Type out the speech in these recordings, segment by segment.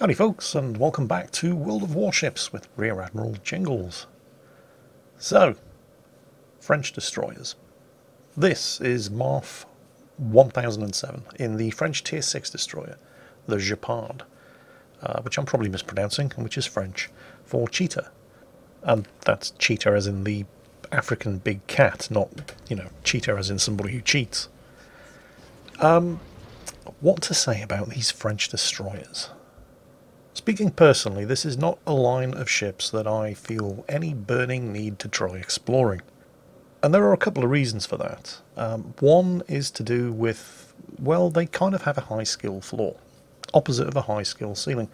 Howdy folks, and welcome back to World of Warships with Rear Admiral Jingles. So, French destroyers. This is MARF 1007 in the French Tier 6 destroyer, the Guepard, which I'm probably mispronouncing, which is French for cheetah. And that's cheetah as in the African big cat, not, you know, cheetah as in somebody who cheats. What to say about these French destroyers? Speaking personally, this is not a line of ships that I feel any burning need to try exploring. And there are a couple of reasons for that. One is to do with, well, they kind of have a high skill floor, opposite of a high skill ceiling.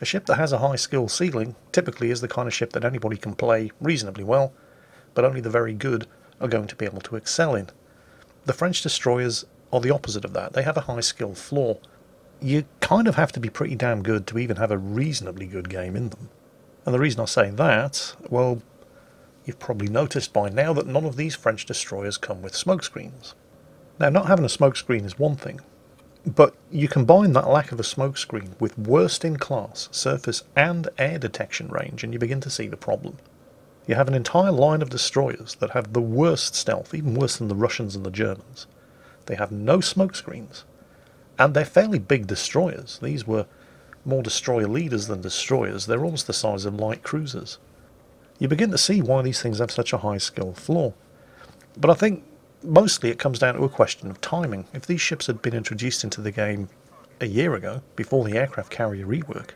A ship that has a high skill ceiling typically is the kind of ship that anybody can play reasonably well, but only the very good are going to be able to excel in. The French destroyers are the opposite of that. They have a high skill floor. You kind of have to be pretty damn good to even have a reasonably good game in them. And the reason I say that, well, you've probably noticed by now that none of these French destroyers come with smokescreens. Now, not having a smokescreen is one thing, but you combine that lack of a smokescreen with worst-in-class surface and air detection range, and you begin to see the problem. You have an entire line of destroyers that have the worst stealth, even worse than the Russians and the Germans. They have no smokescreens. And they're fairly big destroyers. These were more destroyer leaders than destroyers. They're almost the size of light cruisers. You begin to see why these things have such a high skill floor. But I think mostly it comes down to a question of timing. If these ships had been introduced into the game a year ago, before the aircraft carrier rework,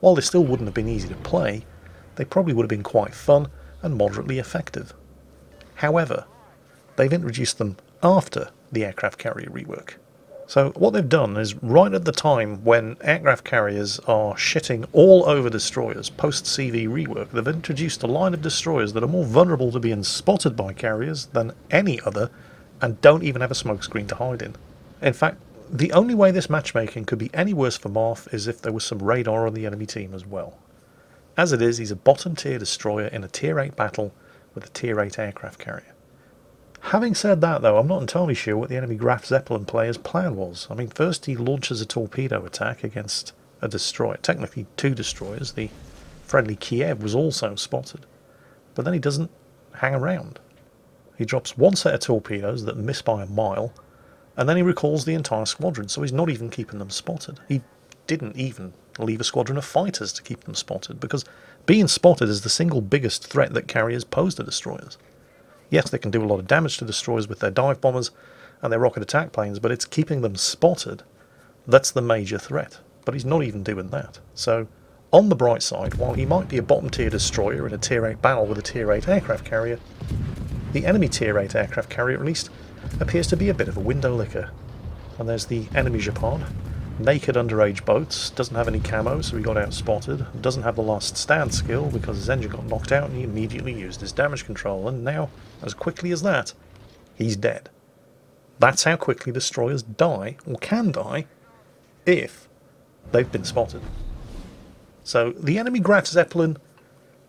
while they still wouldn't have been easy to play, they probably would have been quite fun and moderately effective. However, they've introduced them after the aircraft carrier rework. So what they've done is, right at the time when aircraft carriers are shitting all over destroyers post-CV rework, they've introduced a line of destroyers that are more vulnerable to being spotted by carriers than any other and don't even have a smokescreen to hide in. In fact, the only way this matchmaking could be any worse for MARF is if there was some radar on the enemy team as well. As it is, he's a bottom-tier destroyer in a Tier 8 battle with a Tier 8 aircraft carrier. Having said that, though, I'm not entirely sure what the enemy Graf Zeppelin player's plan was. I mean, first he launches a torpedo attack against a destroyer. Technically two destroyers. The friendly Kiev was also spotted. But then he doesn't hang around. He drops one set of torpedoes that miss by a mile, and then he recalls the entire squadron, so he's not even keeping them spotted. He didn't even leave a squadron of fighters to keep them spotted, because being spotted is the single biggest threat that carriers pose to destroyers. Yes, they can do a lot of damage to destroyers with their dive bombers and their rocket attack planes, but it's keeping them spotted that's the major threat. But he's not even doing that. So, on the bright side, while he might be a bottom-tier destroyer in a Tier 8 battle with a Tier 8 aircraft carrier, the enemy Tier 8 aircraft carrier, at least, appears to be a bit of a window licker. And there's the enemy Japon, naked underage boats, doesn't have any camo, so he got outspotted, doesn't have the last stand skill because his engine got knocked out and he immediately used his damage control, and now, as quickly as that, he's dead. That's how quickly destroyers die, or can die, if they've been spotted. So the enemy Graf Zeppelin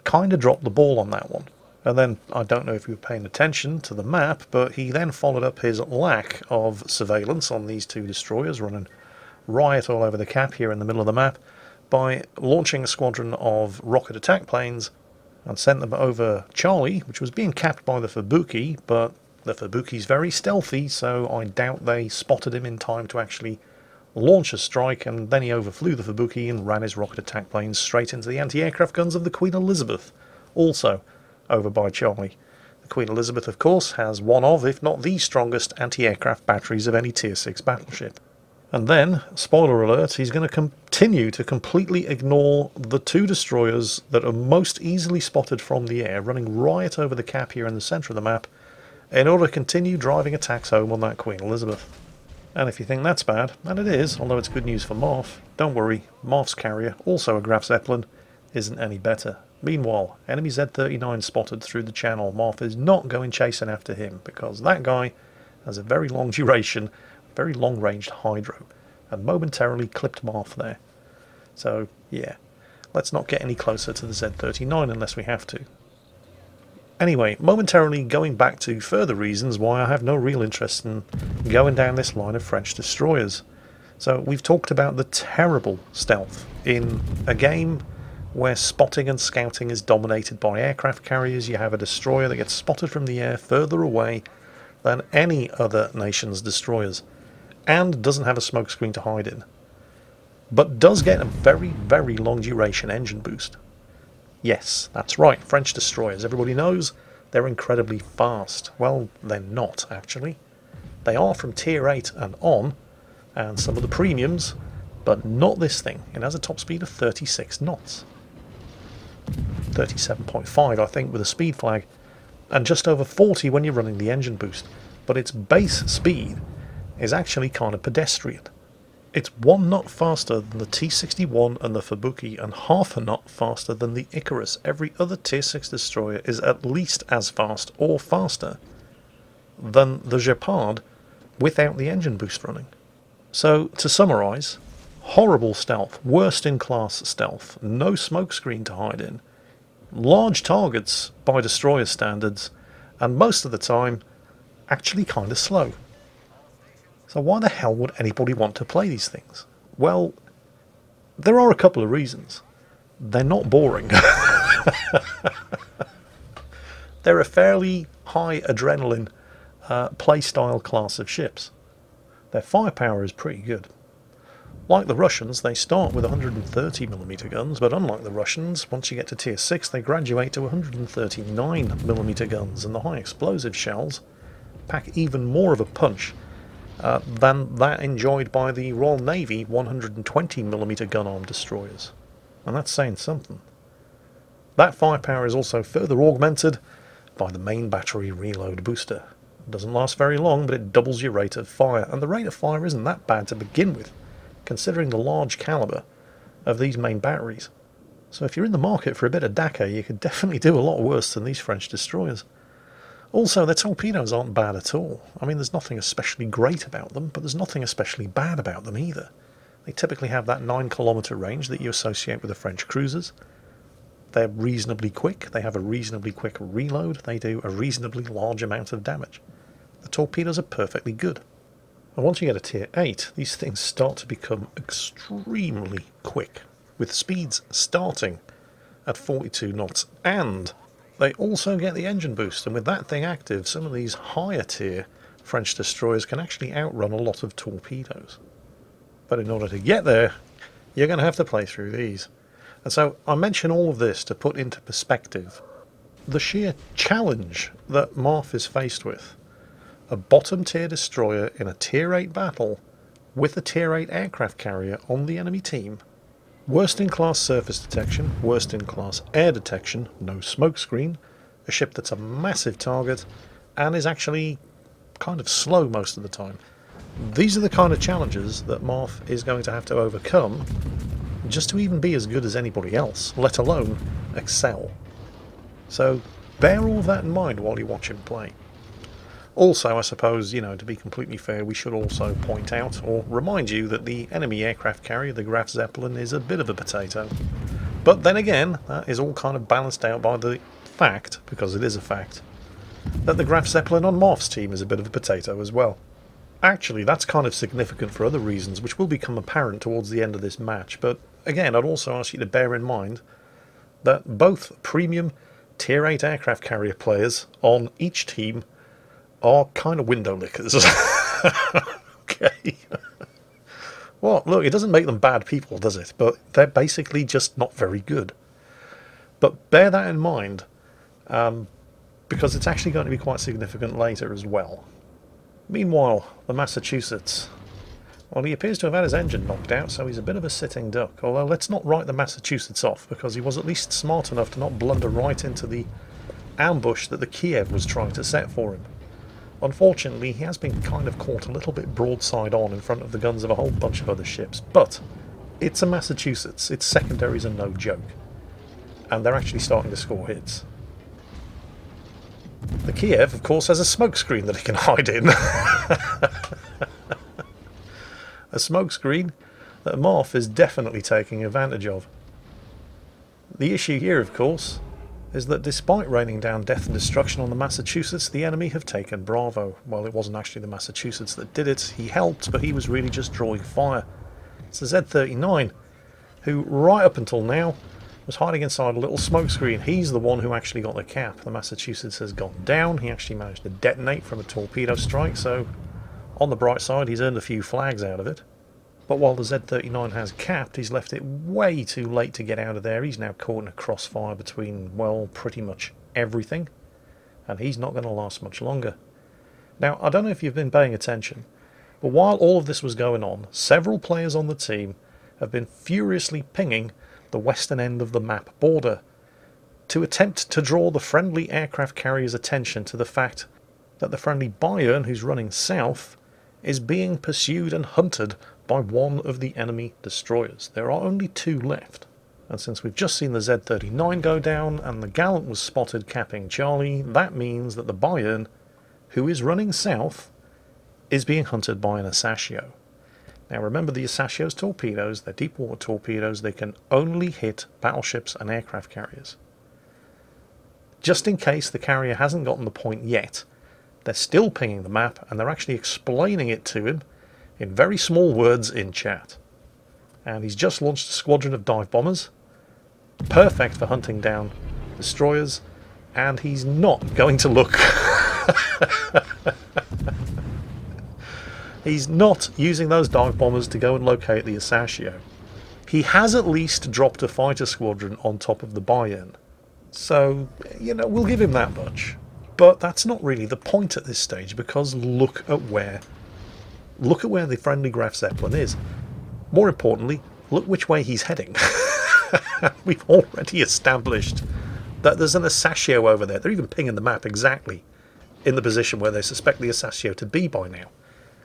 kind of dropped the ball on that one. And then, I don't know if you were paying attention to the map, but he then followed up his lack of surveillance on these two destroyers, running riot all over the cap here in the middle of the map, by launching a squadron of rocket attack planes and sent them over Charlie, which was being capped by the Fubuki, but the Fubuki's very stealthy, so I doubt they spotted him in time to actually launch a strike, and then he overflew the Fubuki and ran his rocket attack planes straight into the anti-aircraft guns of the Queen Elizabeth, also over by Charlie. The Queen Elizabeth, of course, has one of, if not the strongest, anti-aircraft batteries of any Tier 6 battleship. And then, spoiler alert, he's going to continue to completely ignore the two destroyers that are most easily spotted from the air, running riot over the cap here in the centre of the map, in order to continue driving attacks home on that Queen Elizabeth. And if you think that's bad, and it is, although it's good news for MARF, don't worry, MARF's carrier, also a Graf Zeppelin, isn't any better. Meanwhile, enemy Z39 spotted through the channel. MARF is not going chasing after him, because that guy has a very long duration, very long-ranged Hydro, and momentarily clipped MARF there. So, yeah, let's not get any closer to the Z39 unless we have to. Anyway, momentarily going back to further reasons why I have no real interest in going down this line of French destroyers. So we've talked about the terrible stealth in a game where spotting and scouting is dominated by aircraft carriers. You have a destroyer that gets spotted from the air further away than any other nation's destroyers and doesn't have a smoke screen to hide in, but does get a very, very long duration engine boost. Yes, that's right, French destroyers. Everybody knows they're incredibly fast. Well, they're not, actually. They are from tier 8 and on, and some of the premiums, but not this thing. It has a top speed of 36 knots. 37.5, I think, with a speed flag, and just over 40 when you're running the engine boost. But its base speed is actually kind of pedestrian. It's one knot faster than the T61 and the Fubuki, and half a knot faster than the Icarus. Every other tier 6 destroyer is at least as fast or faster than the Guepard without the engine boost running. So, to summarise, horrible stealth, worst in class stealth, no smokescreen to hide in, large targets by destroyer standards, and most of the time actually kind of slow. So why the hell would anybody want to play these things? Well, there are a couple of reasons. They're not boring. They're a fairly high adrenaline playstyle class of ships. Their firepower is pretty good. Like the Russians, they start with 130mm guns, but unlike the Russians, once you get to tier 6 they graduate to 139mm guns, and the high explosive shells pack even more of a punch than that enjoyed by the Royal Navy 120mm gun armed destroyers. And that's saying something. That firepower is also further augmented by the main battery reload booster. It doesn't last very long, but it doubles your rate of fire, and the rate of fire isn't that bad to begin with, considering the large calibre of these main batteries. So if you're in the market for a bit of DACA, you could definitely do a lot worse than these French destroyers. Also, their torpedoes aren't bad at all. I mean, there's nothing especially great about them, but there's nothing especially bad about them either. They typically have that 9km range that you associate with the French cruisers. They're reasonably quick, they have a reasonably quick reload, they do a reasonably large amount of damage. The torpedoes are perfectly good. And once you get a tier 8, these things start to become extremely quick, with speeds starting at 42 knots, and they also get the engine boost, and with that thing active, some of these higher tier French destroyers can actually outrun a lot of torpedoes. But in order to get there, you're going to have to play through these. And so I mention all of this to put into perspective the sheer challenge that MARF is faced with. A bottom tier destroyer in a tier 8 battle with a tier 8 aircraft carrier on the enemy team. Worst in class surface detection, worst in class air detection, no smoke screen, a ship that's a massive target and is actually kind of slow most of the time. These are the kind of challenges that MARF is going to have to overcome just to even be as good as anybody else, let alone excel. So bear all that in mind while you watch him play. Also, I suppose, you know, to be completely fair, we should also point out or remind you that the enemy aircraft carrier, the Graf Zeppelin, is a bit of a potato. But then again, that is all kind of balanced out by the fact, because it is a fact, that the Graf Zeppelin on MARF's team is a bit of a potato as well. Actually, that's kind of significant for other reasons, which will become apparent towards the end of this match. But again, I'd also ask you to bear in mind that both premium tier 8 aircraft carrier players on each team are kind of window lickers. Okay. Well, look, it doesn't make them bad people, does it? But they're basically just not very good. But bear that in mind, because it's actually going to be quite significant later as well. Meanwhile, the Massachusetts. Well, he appears to have had his engine knocked out, so he's a bit of a sitting duck. Although, let's not write the Massachusetts off, because he was at least smart enough to not blunder right into the ambush that the Kiev was trying to set for him. Unfortunately, he has been kind of caught a little bit broadside on in front of the guns of a whole bunch of other ships, but it's a Massachusetts, its secondaries are no joke, and they're actually starting to score hits. The Kiev, of course, has a smokescreen that it can hide in. A smokescreen that MARF is definitely taking advantage of. The issue here, of course, is that despite raining down death and destruction on the Massachusetts, the enemy have taken Bravo. Well, it wasn't actually the Massachusetts that did it. He helped, but he was really just drawing fire. It's the Z39, who right up until now was hiding inside a little smokescreen. He's the one who actually got the cap. The Massachusetts has gone down. He actually managed to detonate from a torpedo strike, so on the bright side, he's earned a few flags out of it. But while the Z39 has capped, he's left it way too late to get out of there. He's now caught in a crossfire between, well, pretty much everything, and he's not going to last much longer. Now, I don't know if you've been paying attention, but while all of this was going on, several players on the team have been furiously pinging the western end of the map border to attempt to draw the friendly aircraft carrier's attention to the fact that the friendly Bayern, who's running south, is being pursued and hunted by one of the enemy destroyers. There are only two left, and since we've just seen the Z39 go down and the Gallant was spotted capping Charlie, that means that the Bayern, who is running south, is being hunted by an Asashio. Now remember the Asashio's torpedoes, they're deep water torpedoes, they can only hit battleships and aircraft carriers. Just in case the carrier hasn't gotten the point yet, they're still pinging the map and they're actually explaining it to him in very small words in chat. And he's just launched a squadron of dive bombers, perfect for hunting down destroyers, and he's not going to look. He's not using those dive bombers to go and locate the Asashio. He has at least dropped a fighter squadron on top of the Bayern. So, you know, we'll give him that much. But that's not really the point at this stage, because look at where the friendly Graf Zeppelin is. More importantly, look which way he's heading. We've already established that there's an Asashio over there. They're even pinging the map exactly in the position where they suspect the Asashio to be by now.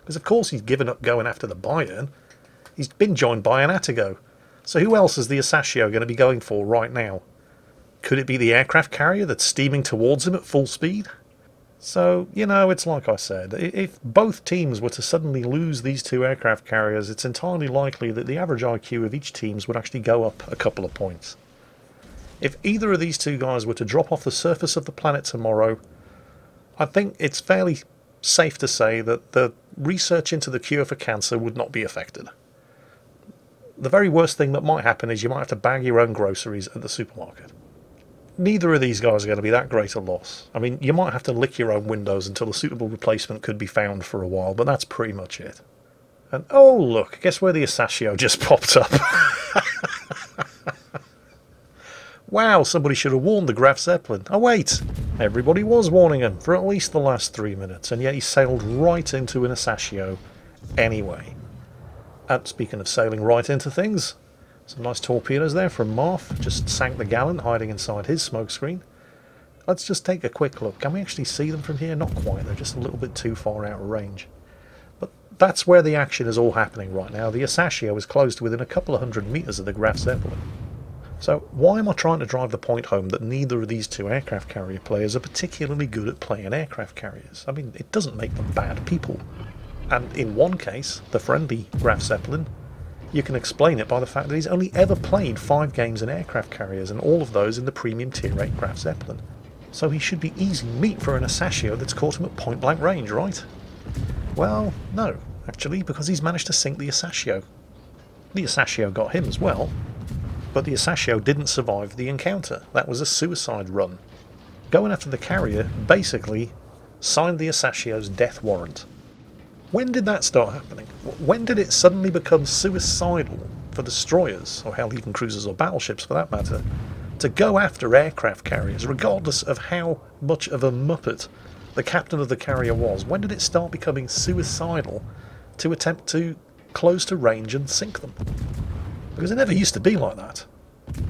Because of course he's given up going after the Bayern. He's been joined by an Atago. So who else is the Asashio going to be going for right now? Could it be the aircraft carrier that's steaming towards him at full speed? So, you know, it's like I said, if both teams were to suddenly lose these two aircraft carriers, it's entirely likely that the average IQ of each team would actually go up a couple of points. If either of these two guys were to drop off the surface of the planet tomorrow, I think it's fairly safe to say that the research into the cure for cancer would not be affected. The very worst thing that might happen is you might have to bag your own groceries at the supermarket. Neither of these guys are going to be that great a loss. I mean, you might have to lick your own windows until a suitable replacement could be found for a while, but that's pretty much it. And oh look, guess where the Asashio just popped up. Wow, somebody should have warned the Graf Zeppelin. Oh wait, everybody was warning him for at least the last 3 minutes, and yet he sailed right into an Asashio anyway. And speaking of sailing right into things, some nice torpedoes there from MARF, just sank the Gallant hiding inside his smokescreen. Let's just take a quick look. Can we actually see them from here? Not quite, they're just a little bit too far out of range. But that's where the action is all happening right now. The Asashio is close to within a couple of 100 meters of the Graf Zeppelin. So why am I trying to drive the point home that neither of these two aircraft carrier players are particularly good at playing aircraft carriers? I mean, it doesn't make them bad people. And in one case, the friendly Graf Zeppelin, you can explain it by the fact that he's only ever played 5 games in aircraft carriers, and all of those in the premium tier 8 Graf Zeppelin. So he should be easy meat for an Asashio that's caught him at point blank range, right? Well, no, actually, because he's managed to sink the Asashio. The Asashio got him as well. But the Asashio didn't survive the encounter. That was a suicide run. Going after the carrier basically signed the Asashio's death warrant. When did that start happening? When did it suddenly become suicidal for destroyers, or hell, even cruisers or battleships for that matter, to go after aircraft carriers, regardless of how much of a muppet the captain of the carrier was? When did it start becoming suicidal to attempt to close to range and sink them? Because it never used to be like that.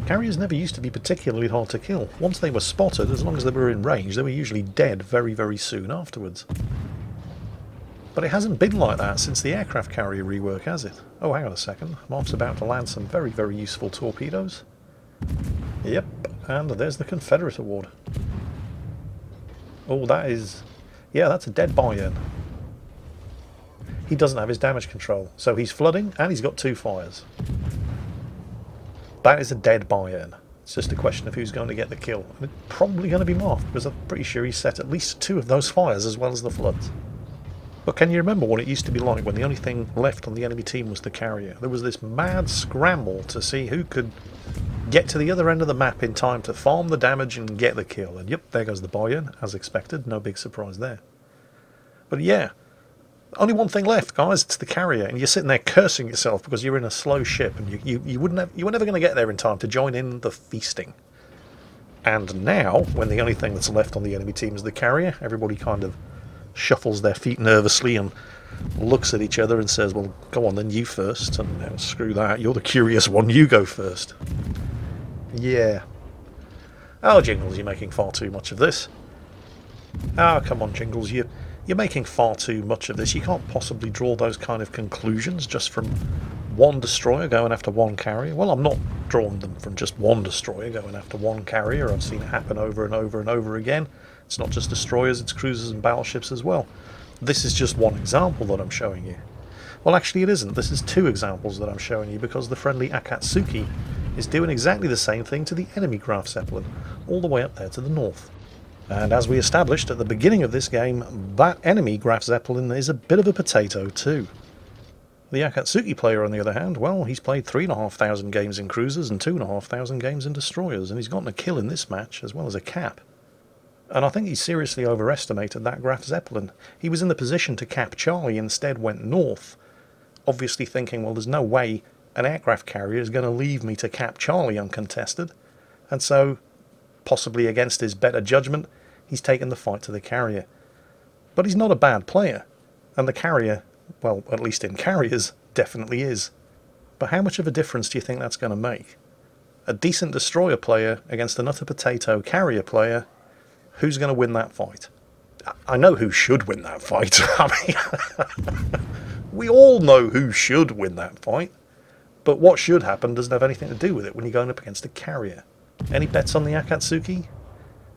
Carriers never used to be particularly hard to kill. Once they were spotted, as long as they were in range, they were usually dead very, very soon afterwards. But it hasn't been like that since the aircraft carrier rework, has it? Oh, hang on a second. MARF's about to land some very, very useful torpedoes. Yep, and there's the Confederate Award. Oh, that is... yeah, that's a dead Bayern. He doesn't have his damage control, so he's flooding and he's got 2 fires. That is a dead Bayern. It's just a question of who's going to get the kill. And it's probably going to be MARF, because I'm pretty sure he set at least two of those fires as well as the floods. But can you remember what it used to be like when the only thing left on the enemy team was the carrier? There was this mad scramble to see who could get to the other end of the map in time to farm the damage and get the kill. And yep, there goes the Bayern, as expected. No big surprise there. But yeah, only one thing left, guys. It's the carrier. And you're sitting there cursing yourself because you're in a slow ship and you were never going to get there in time to join in the feasting. And now, when the only thing that's left on the enemy team is the carrier, everybody kind of shuffles their feet nervously and looks at each other and says, well, go on then, you first, and screw that, you're the curious one, you go first. Yeah. Oh, Jingles, you're making far too much of this. Oh, come on, Jingles, you're making far too much of this. You can't possibly draw those kind of conclusions just from one destroyer going after one carrier. Well, I'm not drawing them from just one destroyer going after one carrier. I've seen it happen over and over and over again. It's not just destroyers, it's cruisers and battleships as well. This is just one example that I'm showing you. Well, actually it isn't. This is two examples that I'm showing you, because the friendly Akatsuki is doing exactly the same thing to the enemy Graf Zeppelin, all the way up there to the north. And as we established at the beginning of this game, that enemy Graf Zeppelin is a bit of a potato too. The Akatsuki player, on the other hand, well, he's played 3,500 games in cruisers and 2,500 games in destroyers, and he's gotten a kill in this match as well as a cap. And I think he seriously overestimated that Graf Zeppelin. He was in the position to cap Charlie, instead went north, obviously thinking, well, there's no way an aircraft carrier is going to leave me to cap Charlie uncontested. And so, possibly against his better judgment, he's taken the fight to the carrier. But he's not a bad player, and the carrier, well, at least in carriers, definitely is. But how much of a difference do you think that's going to make? A decent destroyer player against an utter potato carrier player. Who's going to win that fight? I know who should win that fight. I mean, we all know who should win that fight. But what should happen doesn't have anything to do with it when you're going up against a carrier. Any bets on the Akatsuki?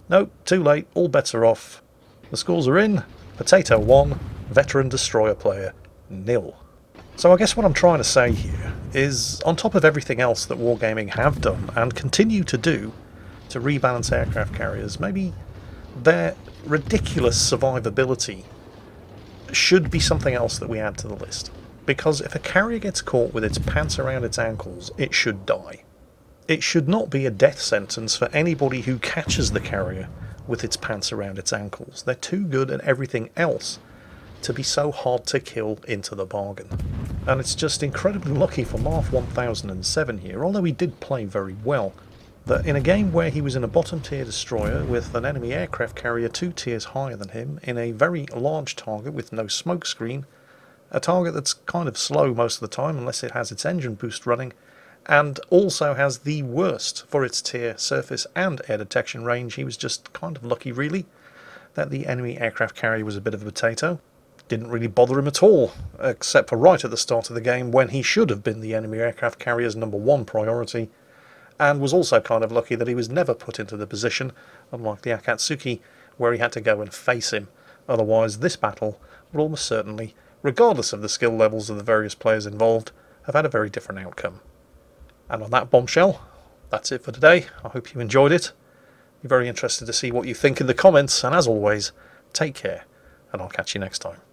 Nope, too late. All bets are off. The scores are in. Potato 1, veteran destroyer player 0. So I guess what I'm trying to say here is, on top of everything else that Wargaming have done and continue to do to rebalance aircraft carriers, maybe their ridiculous survivability should be something else that we add to the list. Because if a carrier gets caught with its pants around its ankles, it should die. It should not be a death sentence for anybody who catches the carrier with its pants around its ankles. They're too good at everything else to be so hard to kill into the bargain. And it's just incredibly lucky for MARF 1007 here, although he did play very well, that in a game where he was in a bottom tier destroyer with an enemy aircraft carrier 2 tiers higher than him, in a very large target with no smoke screen, a target that's kind of slow most of the time unless it has its engine boost running, and also has the worst for its tier surface and air detection range, he was just kind of lucky really that the enemy aircraft carrier was a bit of a potato. Didn't really bother him at all, except for right at the start of the game when he should have been the enemy aircraft carrier's number 1 priority, and was also kind of lucky that he was never put into the position, unlike the Akatsuki, where he had to go and face him. Otherwise, this battle would almost certainly, regardless of the skill levels of the various players involved, have had a very different outcome. And on that bombshell, that's it for today. I hope you enjoyed it. I'd be very interested to see what you think in the comments, and as always, take care, and I'll catch you next time.